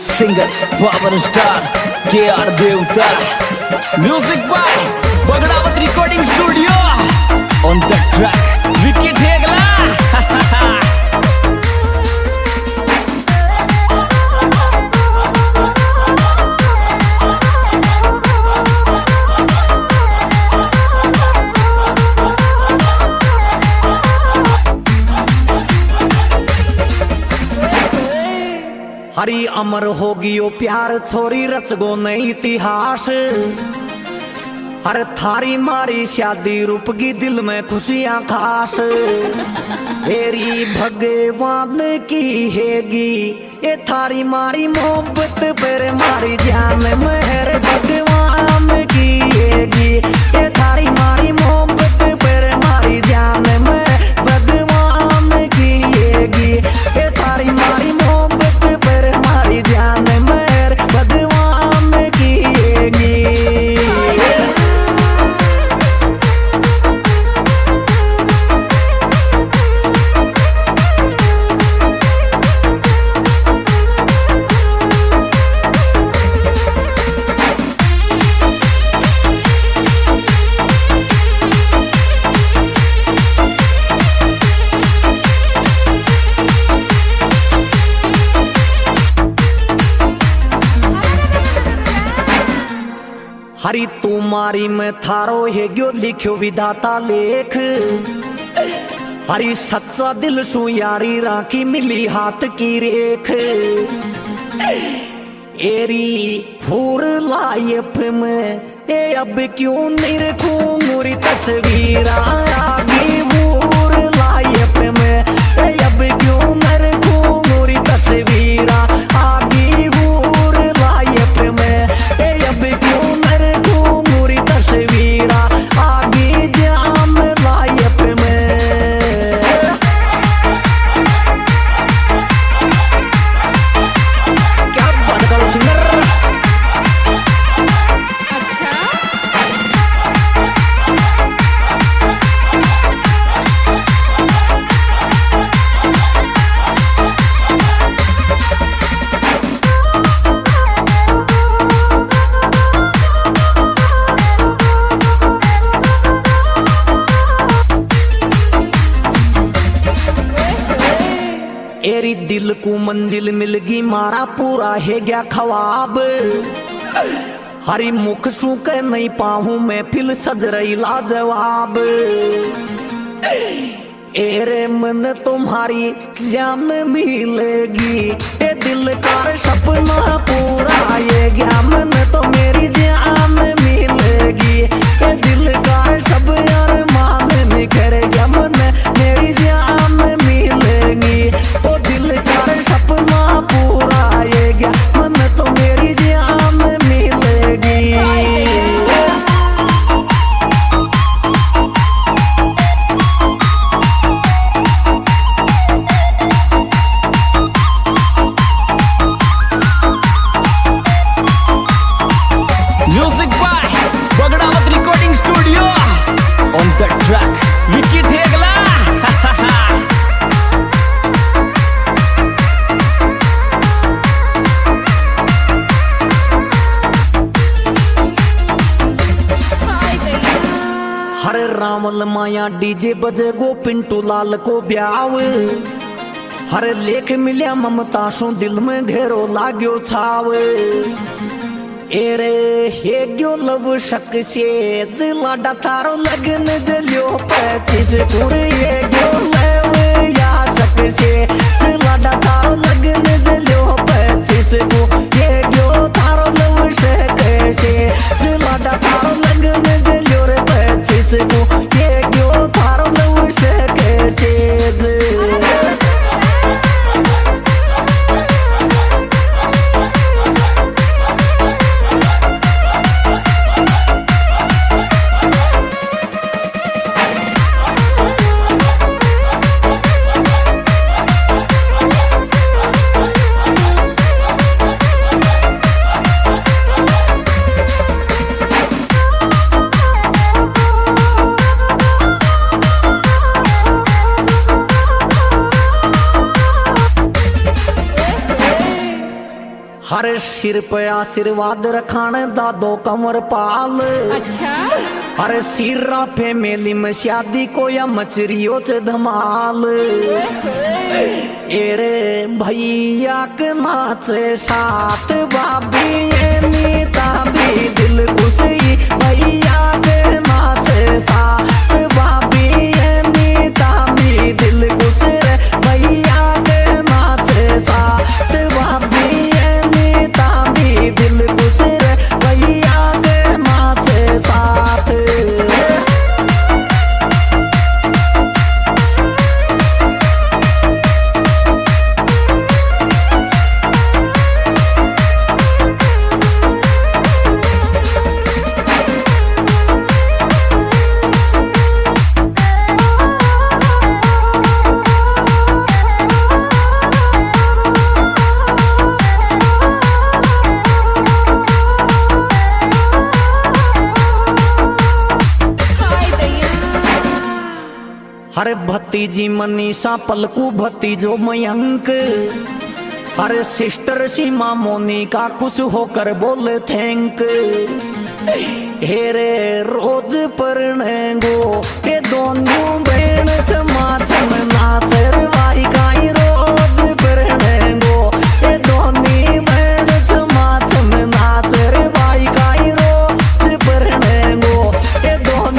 Singer power star KR Devta, music by Bagdawat recording studio. On the track विकेट हेगला। हरी अमर होगी ओ प्यार छोरी रचगो नहीं इतिहास। हर थारी मारी शादी रूपगी दिल में खुशियां खास। हेरी भगवान की हेगी ये थारी मारी मोहब्बत पर मारी जान। मेहर भगवान की हेगी ये थारी मारी मोहब्बत पर मारी जान। मैं भगवान की हेगी ये थारी मारी हरी तुम्हारी में थारो है गयो लिख्यो विधाता लेख। हरी सच्चा दिल सु यारी राखी मिली हाथ की रेख। एरी फूर लाइफ में ए अब क्यों नहीं रखूं मोरी तस्वीर। फूर लाइफ में ए अब क्यों नहीं रखूं मोरी तस्वीर। एरी दिल को मंजिल मिलगी मारा पूरा है गया ख्वाब। हरी मुख सू के नहीं पाऊं मैं फिल सज रही लाजवाब। एरे मन तुम्हारी जान मिलेगी ए दिल का सपना पूरा ये गया। मन तो मेरी जान मिलेगी ए दिल का सब यार मान निखर गया। मन मेरी जान मिलेगी रावल माया डीजे बजे गो पिंटू लाल को ब्याव। हर लेख मिलिया ममता सु दिल में घेरो लाग्यो छाव। एरे हे गयो लव शक से लाडा थारो लगन जलियो 25 पूरे ये गयो लव या शक से लाडा थारो लगन जलियो 25 को ये गयो थारो लव शक से लाडा थारो लगन जलियो रे 25 को। हर सिर पे आशीर्वाद रखान दादो कंवर पाल। अच्छा हर सिरा पे मेली में शादी को या मचरियो च धमाल। एरे भैया के नाचे साथ बाबी नीता भी दिल खुशी भैया के नाचे साथ बाबी नीता भी दिल खुशी रे भैया के नाचे साथ बाबी दिल खुश रे भैया के नाचे साथ। हर भतीजी मनीषा पलकू भतीजो मयंक। हर सिस्टर सीमा मोनिका खुश होकर बोले थैंक। हेरे रोज परने गो के दोनों बहन समाज में नाचे वाई गाई रोज परने गो के दोनों बहन समाज में नाचे वाई गाई रोज परने गो के दोनों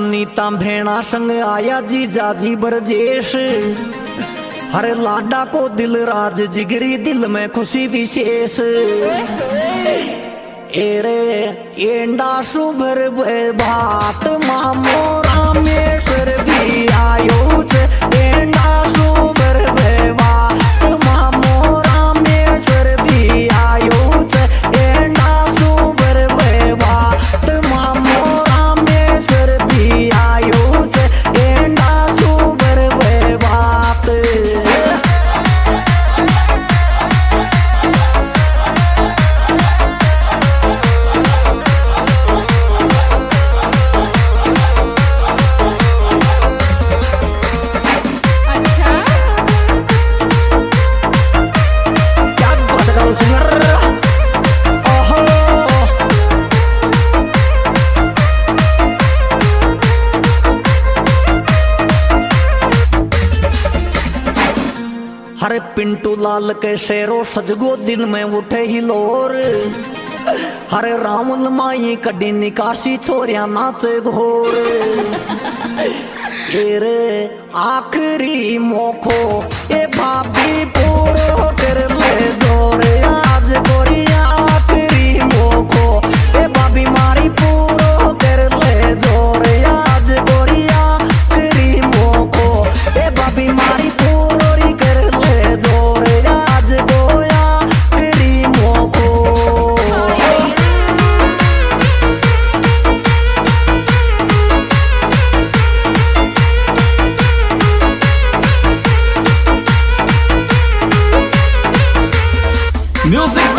नीता भेणा संग आया जीजा जी ब्रजेश। हर लाडा को दिल राज जिगरी दिल में खुशी विशेष। एरे एंडा शुभर बात मामो रामेश्वर भी आयो एंडा शुभर बात मामो रामेश्वर भी आयो एंडा शुभर बात मामो पिंटू लाल के शेरों सजगो दिल में उठे हिलोर। हरे रावल माई कड़ी निकासी छोरिया नाचे घोर। एरे आखिरी मोखो ए भाभी पूरो कर ले जोरे आज गोरिया आखिरी मोखो ए भाभी मारी पूरो कर ले जोरे आज गोरिया आखिरी मोखो ए भाभी मारी पूरो music.